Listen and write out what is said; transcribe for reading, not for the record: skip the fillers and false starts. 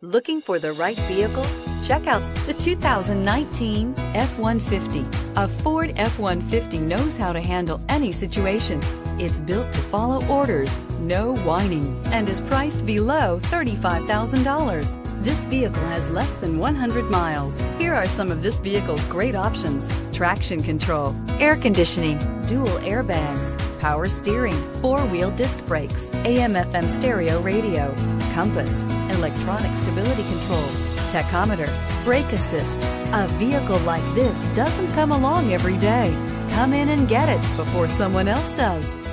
Looking for the right vehicle? Check out the 2019 F-150. A Ford F-150 knows how to handle any situation. It's built to follow orders, no whining, and is priced below $35,000. This vehicle has less than 100 miles. Here are some of this vehicle's great options: traction control, air conditioning, dual airbags, power steering, four-wheel disc brakes, AM/FM stereo radio, compass, electronic stability control, tachometer, brake assist. A vehicle like this doesn't come along every day. Come in and get it before someone else does.